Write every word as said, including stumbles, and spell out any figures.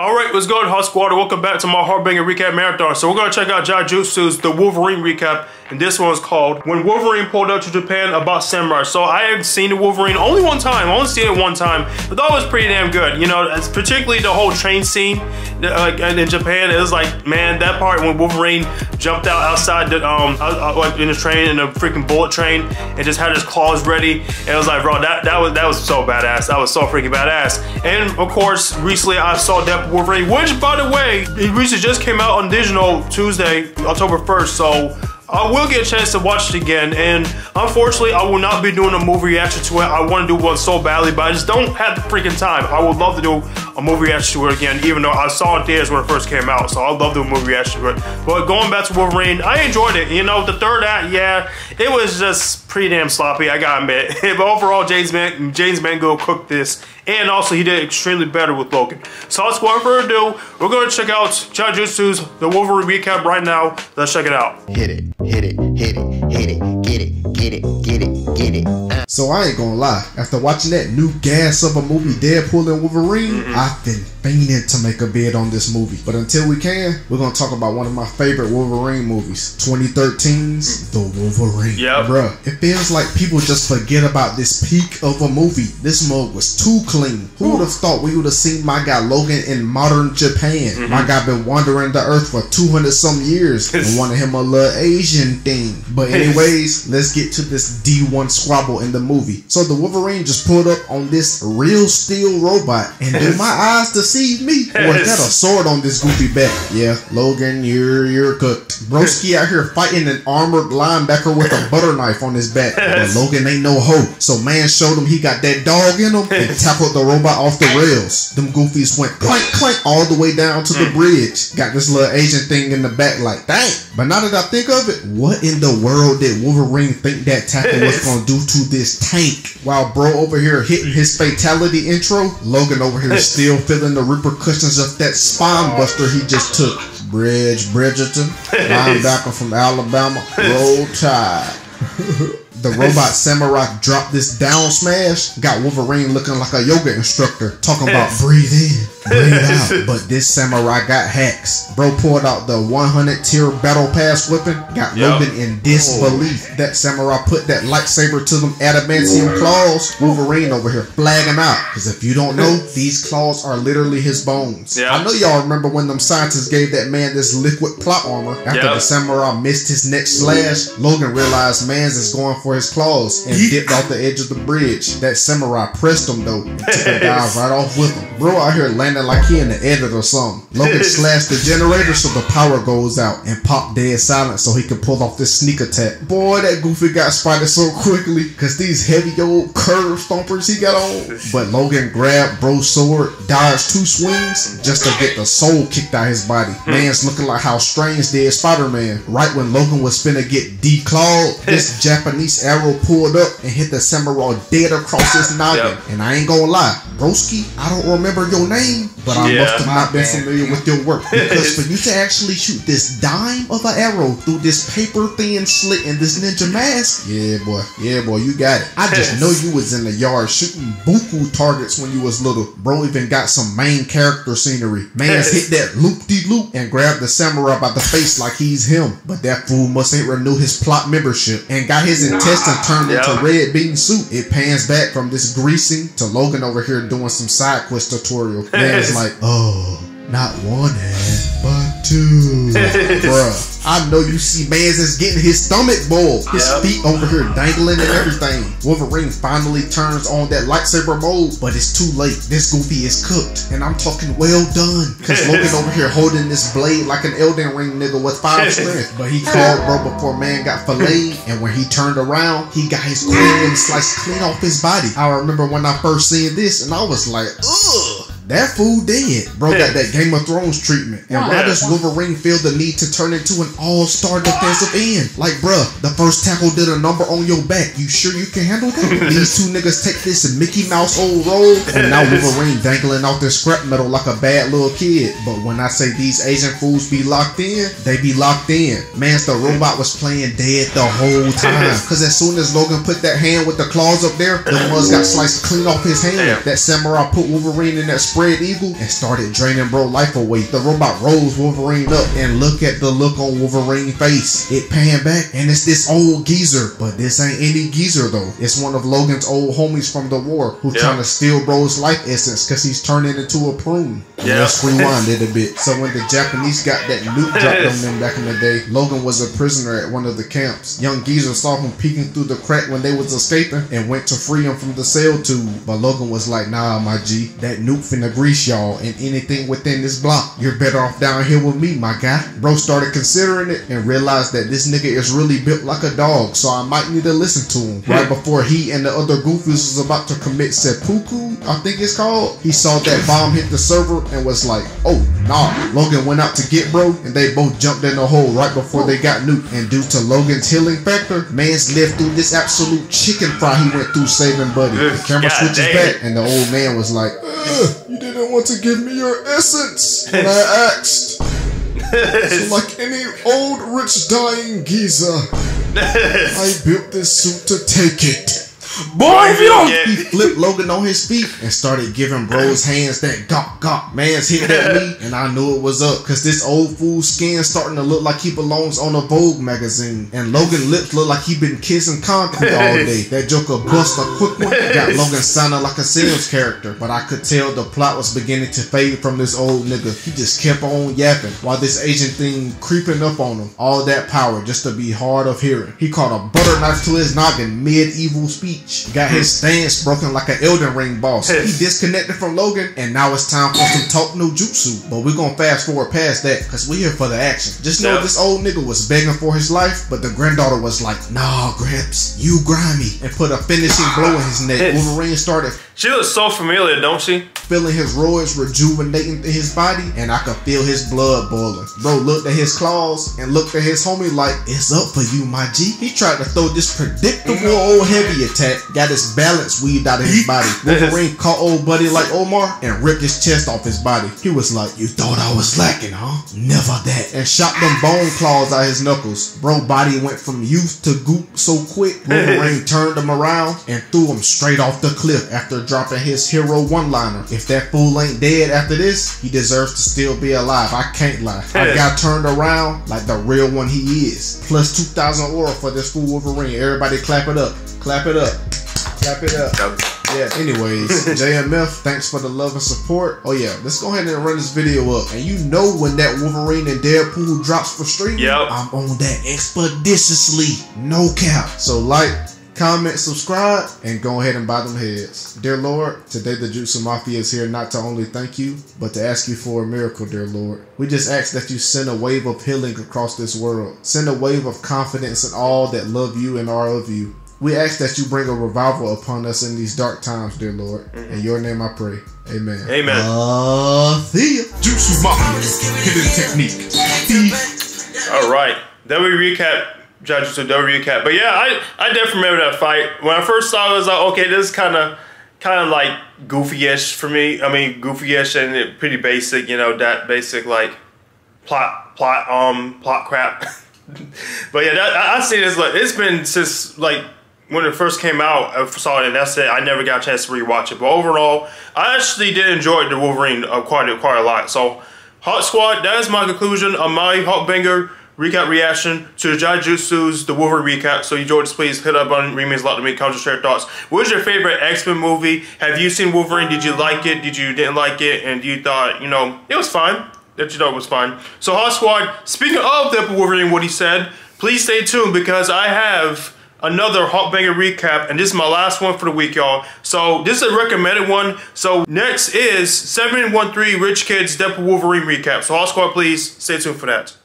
Alright, what's going on, HawkSquad? Welcome back to my HawkBanger recap marathon. So we're going to check out Chi Jutsu's The Wolverine recap, and this one's called When Wolverine Pulled Up to Japan About Samurai. So I have seen The Wolverine only one time. I only seen it one time, but that was pretty damn good. You know, it's particularly the whole train scene uh, in Japan. It was like, man, that part when Wolverine jumped out outside the, um, in the train, in a freaking bullet train, and just had his claws ready. And it was like, bro, that, that, was, that was so badass. That was so freaking badass. And of course, recently I saw Deadpool Wolverine, which by the way, it recently just came out on digital Tuesday, October first, so I will get a chance to watch it again. And unfortunately, I will not be doing a movie reaction to it. I want to do one so badly, but I just don't have the freaking time. I would love to do a movie reaction to it again, even though I saw it in theaters when it first came out, so I'd love to do a movie reaction to it. But going back to Wolverine, I enjoyed it. You know, the third act, yeah, it was just pretty damn sloppy, I gotta admit. But overall, James, Man James Mango cooked this, and also he did extremely better with Logan. So without further ado, we're gonna check out Chi Jutsu's The Wolverine recap right now. Let's check it out. Hit it. Hit it, hit it, hit it, get it, get it, get it, get it. Uh. So I ain't gonna lie, after watching that new gas of a movie, Deadpool and Wolverine, mm-hmm. I've been fiending to make a bid on this movie. But until we can, we're gonna talk about one of my favorite Wolverine movies, twenty thirteen's The Wolverine. Yeah, bruh, it feels like people just forget about this peak of a movie. This mug was too clean. Who would have thought we would have seen my guy Logan in modern Japan? Mm-hmm. My guy been wandering the earth for two hundred some years and wanted him a little Asian thing. But anyways, let's get to this D one squabble in the movie. So the Wolverine just pulled up on this real steel robot, and in my eyes to see me, or is that a sword on this goofy back? Yeah, Logan, you're you're cooked. Broski out here fighting an armored linebacker with a butter knife on his back, but Logan ain't no hoe. So man showed him he got that dog in him and tackled the robot off the rails. Them goofies went clank clank all the way down to the bridge. Got this little Asian thing in the back like, dang. But now that I think of it, what in the world did Wolverine think that tackle was gonna do to this tank? While bro over here hitting his fatality intro, Logan over here still feeling the repercussions of that spine buster he just took. Bridge Bridgerton, linebacker from Alabama, Roll Tide. The robot samurai dropped this down smash, got Wolverine looking like a yoga instructor, talking about breathe in, breathe out. But this samurai got hacks. Bro pulled out the one hundred tier battle pass whipping, got yep. Logan in disbelief. Oh. That samurai put that lightsaber to them adamantium claws. Wolverine over here flagging out, because if you don't know, these claws are literally his bones. Yep. I know y'all remember when them scientists gave that man this liquid plot armor. After yep. the samurai missed his next slash, Logan realized man's is going for his claws and dipped off the edge of the bridge. That samurai pressed him though and took a dive right off with him. Bro out here landing like he in the edit or something. Logan slashed the generator so the power goes out and popped dead silent so he could pull off this sneak attack. Boy, that goofy got spotted so quickly because these heavy old curve stompers he got on. But Logan grabbed bro's sword, dodged two swings just to get the soul kicked out his body. Man's looking like how Strange did Spider-Man. Right when Logan was finna get declawed, this Japanese arrow pulled up and hit the samurai dead across his noggin. Yep. And I ain't gonna lie, broski, I don't remember your name, but I yeah, must have not been man. familiar with your work, because for you to actually shoot this dime of an arrow through this paper thin slit in this ninja mask, yeah boy, yeah boy, you got it. I just know you was in the yard shooting buku targets when you was little. Bro even got some main character scenery. Man's hit that loop-de-loop and grabbed the samurai by the face like he's him, but that fool must ain't renew his plot membership and got his intent and turned yep. into red bean soup. It pans back from this greasing to Logan over here doing some side quest tutorial. Man is like, oh, not one hand, but two. Bruh, I know you see man's is getting his stomach boiled, his yep. feet over here dangling and everything. Wolverine finally turns on that lightsaber mode, but it's too late. This goofy is cooked, and I'm talking well done, because Logan over here holding this blade like an Elden Ring nigga with five strength. But he called bro before man got filleted, and when he turned around, he got his queen sliced clean off his body. I remember when I first seen this, and I was like, ugh, that fool dead. Bro got that Game of Thrones treatment. And why does Wolverine feel the need to turn into an all-star defensive end? Like, bruh, the first tackle did a number on your back. You sure you can handle that? These two niggas take this Mickey Mouse old roll, and now Wolverine dangling off this scrap metal like a bad little kid. But when I say these Asian fools be locked in, they be locked in. Mans the robot was playing dead the whole time, because as soon as Logan put that hand with the claws up there, the ones got sliced clean off his hand. That samurai put Wolverine in that spray Red Eagle and started draining bro life away. The robot rolls Wolverine up and look at the look on Wolverine's face. It panned back and it's this old geezer, but this ain't any geezer though. It's one of Logan's old homies from the war who yeah. trying to steal bro's life essence because he's turning into a prune. Yeah. Let's rewind it a bit. So when the Japanese got that nuke dropped on them back in the day, Logan was a prisoner at one of the camps. Young geezer saw him peeking through the crack when they was escaping and went to free him from the cell tube. But Logan was like, nah, my G, that nuke finna grease y'all and anything within this block. You're better off down here with me, my guy. Bro started considering it and realized that this nigga is really built like a dog, so I might need to listen to him. Right before he and the other goofies was about to commit seppuku, I think it's called, he saw that bomb hit the server and was like, oh, nah. Logan went out to get bro and they both jumped in the hole right before they got nuked. And due to Logan's healing factor, man's lived through this absolute chicken fry he went through saving buddy. The camera God switches dang. back and the old man was like, ugh, you didn't want to give me your essence when I asked. So like any old rich dying geezer, I built this suit to take it. Boy, if you don't yeah. He flipped Logan on his feet and started giving bro's hands that gawk gawk. Man's hit at me and I knew it was up, cause this old fool's skin starting to look like he belongs on a Vogue magazine, and Logan's lips look like he been kissing concrete all day. That joker bust a quick one, got Logan sounding like a Sims character. But I could tell the plot was beginning to fade from this old nigga. He just kept on yapping while this agent thing creeping up on him. All that power just to be hard of hearing. He caught a butter knife to his noggin medieval speech. Got his stance broken like an Elden Ring boss. He disconnected from Logan, and now it's time for some talk no jutsu. But we're gonna fast forward past that, cause we're here for the action. Just know yeah. this old nigga was begging for his life, but the granddaughter was like, nah, Gramps, you grimy, and put a finishing blow in his neck. Wolverine started. She looks so familiar, don't she? Feeling his roids rejuvenating in his body, and I could feel his blood boiling. Bro looked at his claws and looked at his homie like, it's up for you, my G. He tried to throw this predictable old heavy attack. Got his balance weaved out of his body. Wolverine caught old buddy like Omar and ripped his chest off his body. He was like, you thought I was lacking, huh? Never that. And shot them bone claws out his knuckles. Bro body went from youth to goop so quick. Wolverine turned him around and threw him straight off the cliff after dropping his hero one-liner. If that fool ain't dead after this, he deserves to still be alive. I can't lie. I got turned around like the real one he is. Plus two thousand aura for this fool Wolverine. Everybody clap it up. Clap it up. Clap it up. Yeah, anyways, J M F, thanks for the love and support. Oh yeah, let's go ahead and run this video up. And you know when that Wolverine and Deadpool drops for streaming, yep. I'm on that expeditiously. No cap. So like, comment, subscribe, and go ahead and buy them heads. Dear Lord, today the Jutsu Mafia is here not to only thank you, but to ask you for a miracle, dear Lord. We just ask that you send a wave of healing across this world. Send a wave of confidence in all that love you and are of you. We ask that you bring a revival upon us in these dark times, dear Lord. Mm-hmm. In your name I pray. Amen. Amen. Uh, see ya. Jutsu Mafia. Hidden technique. All right. Then we recap. Judges to double recap. But yeah, I, I definitely remember that fight. When I first saw it, I was like, okay, this is kind of kind of like goofy-ish for me. I mean, goofy-ish and it pretty basic, you know, that basic like plot, plot, um, plot crap. But yeah, that, I, I see this, like, it's been since like, when it first came out, I saw it and that's it. I never got a chance to rewatch it. But overall, I actually did enjoy the Wolverine uh, quite, quite a lot. So, HawkSquad, that is my conclusion of my HawkBanger recap reaction to Chi Jutsu's The Wolverine recap. So, you enjoyed this, please hit that button. It means a lot to me. Comment, share your thoughts. What is your favorite X-Men movie? Have you seen Wolverine? Did you like it? Did you didn't like it? And you thought, you know, it was fine. That you thought it was fine. So, HawkSquad, speaking of the Wolverine, what he said, please stay tuned because I have another HawkBanger recap, and this is my last one for the week, y'all. So this is a recommended one. So next is seven one three Rich Kids Deadpool Wolverine recap. So HawkSquad, please stay tuned for that.